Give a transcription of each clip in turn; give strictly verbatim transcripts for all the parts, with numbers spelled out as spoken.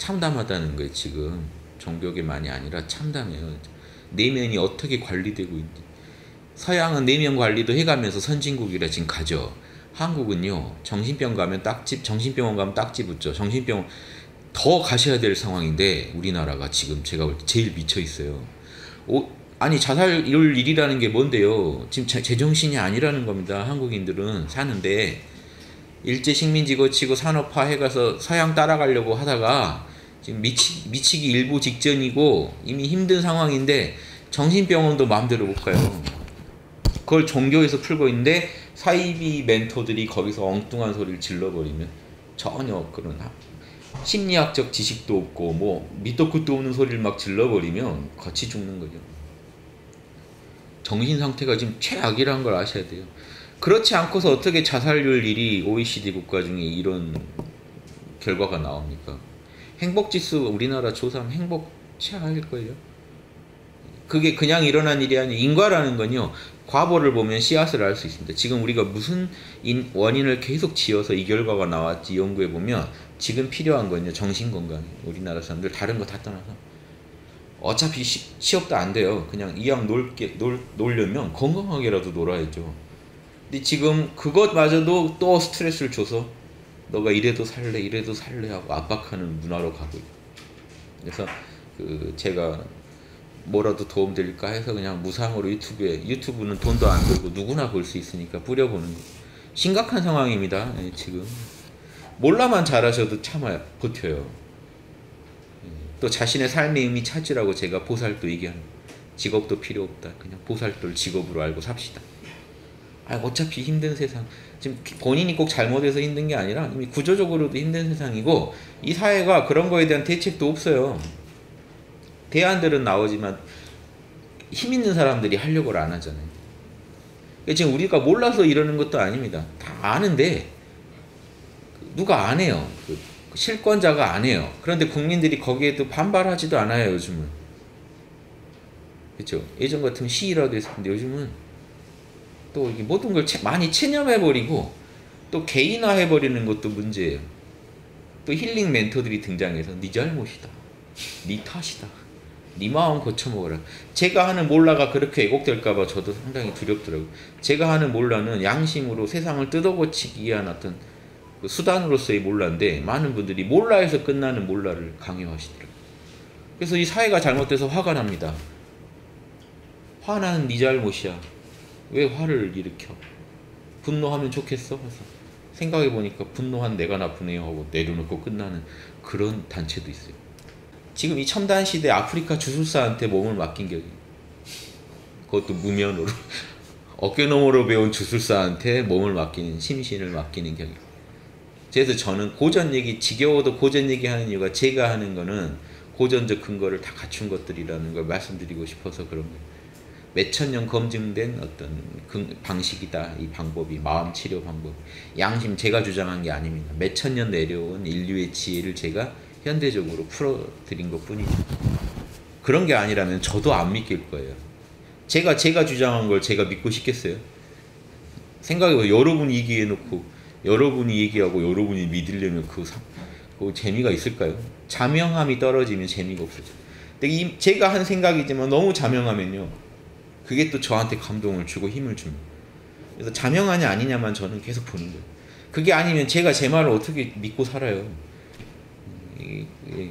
참담하다는 거예요. 지금 정벽이 많이 아니라 참담해요. 내면이 어떻게 관리되고 있는지. 서양은 내면 관리도 해가면서 선진국이라 지금 가죠. 한국은요, 정신병 가면 딱지, 정신병원 가면 딱지 붙죠. 정신병원 더 가셔야 될 상황인데 우리나라가 지금 제가 볼 때 제일 미쳐 있어요. 오, 아니 자살 이럴 일이라는 게 뭔데요? 지금 제정신이 아니라는 겁니다. 한국인들은 사는데 일제 식민지거 치고 산업화 해가서 서양 따라가려고 하다가 지금 미치, 미치기 일보 직전이고 이미 힘든 상황인데 정신병원도 마음대로 못 가요. 그걸 종교에서 풀고 있는데 사이비 멘토들이 거기서 엉뚱한 소리를 질러버리면 전혀 그런 심리학적 지식도 없고 뭐 밑도 끝도 없는 소리를 막 질러버리면 같이 죽는 거죠. 정신 상태가 지금 최악이라는 걸 아셔야 돼요. 그렇지 않고서 어떻게 자살률 일 위 오이시디 국가 중에 이런 결과가 나옵니까? 행복지수 우리나라 조사하면 행복 최악일걸요. 그게 그냥 일어난 일이 아니에요. 인과라는 건요, 과보를 보면 씨앗을 알 수 있습니다. 지금 우리가 무슨 인, 원인을 계속 지어서 이 결과가 나왔지 연구해보면 지금 필요한 건요, 정신건강. 우리나라 사람들 다른 거 다 떠나서 어차피 시, 취업도 안 돼요. 그냥 이왕 놀게, 놀, 놀려면 건강하게라도 놀아야죠. 근데 지금 그것마저도 또 스트레스를 줘서 너가 이래도 살래 이래도 살래 하고 압박하는 문화로 가고 있고, 그래서 그 제가 뭐라도 도움 드릴까 해서 그냥 무상으로 유튜브에, 유튜브는 돈도 안 들고 누구나 볼 수 있으니까 뿌려보는 거. 심각한 상황입니다. 예, 지금 몰라만 잘하셔도 참아요, 버텨요. 예, 또 자신의 삶의 의미 찾으라고 제가 보살도 얘기하는 거예요. 직업도 필요 없다, 그냥 보살도를 직업으로 알고 삽시다. 아, 어차피 힘든 세상, 지금 본인이 꼭 잘못해서 힘든 게 아니라 이미 구조적으로도 힘든 세상이고 이 사회가 그런 거에 대한 대책도 없어요. 대안들은 나오지만 힘 있는 사람들이 하려고 안 하잖아요. 그러니까 지금 우리가 몰라서 이러는 것도 아닙니다. 다 아는데 누가 안 해요. 그 실권자가 안 해요. 그런데 국민들이 거기에 또 반발하지도 않아요, 요즘은. 그렇죠? 예전 같으면 시위라도 했었는데 요즘은 또 이게 모든 걸 많이 체념해버리고 또 개인화해버리는 것도 문제예요. 또 힐링 멘토들이 등장해서 네 잘못이다, 네 탓이다, 네 마음 고쳐먹어라. 제가 하는 몰라가 그렇게 애곡될까봐 저도 상당히 두렵더라고요. 제가 하는 몰라는 양심으로 세상을 뜯어고치기 위한 어떤 그 수단으로서의 몰라인데 많은 분들이 몰라에서 끝나는 몰라를 강요하시더라고요. 그래서 이 사회가 잘못돼서 화가 납니다. 화나는 네 잘못이야. 왜 화를 일으켜? 분노하면 좋겠어? 그래서 생각해보니까 분노한 내가 나쁘네요 하고 내려놓고 끝나는 그런 단체도 있어요. 지금 이 첨단시대 아프리카 주술사한테 몸을 맡긴 게, 그것도 무면으로 어깨너머로 배운 주술사한테 몸을 맡기는, 심신을 맡기는 경우. 그래서 저는 고전 얘기, 지겨워도 고전 얘기하는 이유가 제가 하는 거는 고전적 근거를 다 갖춘 것들이라는 걸 말씀드리고 싶어서 그런 거예요. 몇천 년 검증된 어떤 방식이다, 이 방법이. 마음 치료 방법, 양심, 제가 주장한 게 아닙니다. 몇천 년 내려온 인류의 지혜를 제가 현대적으로 풀어드린 것 뿐이죠. 그런 게 아니라면 저도 안 믿길 거예요. 제가 제가 주장한 걸 제가 믿고 싶겠어요? 생각해보세요. 여러분이 얘기해놓고 여러분이 얘기하고 여러분이 믿으려면 그, 사, 그 재미가 있을까요? 자명함이 떨어지면 재미가 없어져요. 근데 이, 제가 한 생각이지만 너무 자명하면요, 그게 또 저한테 감동을 주고 힘을 줍니다. 그래서 자명하냐 아니냐만 저는 계속 보는 거예요. 그게 아니면 제가 제 말을 어떻게 믿고 살아요.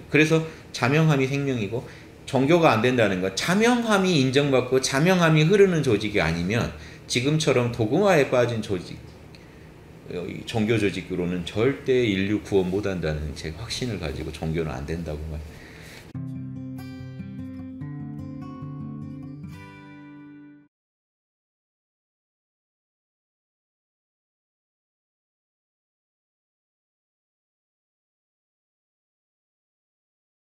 그래서 자명함이 생명이고 정교가 안 된다는 건 자명함이 인정받고 자명함이 흐르는 조직이 아니면 지금처럼 도그마에 빠진 조직, 종교 조직으로는 절대 인류 구원 못 한다는 제 확신을 가지고 종교는 안 된다고 말해요.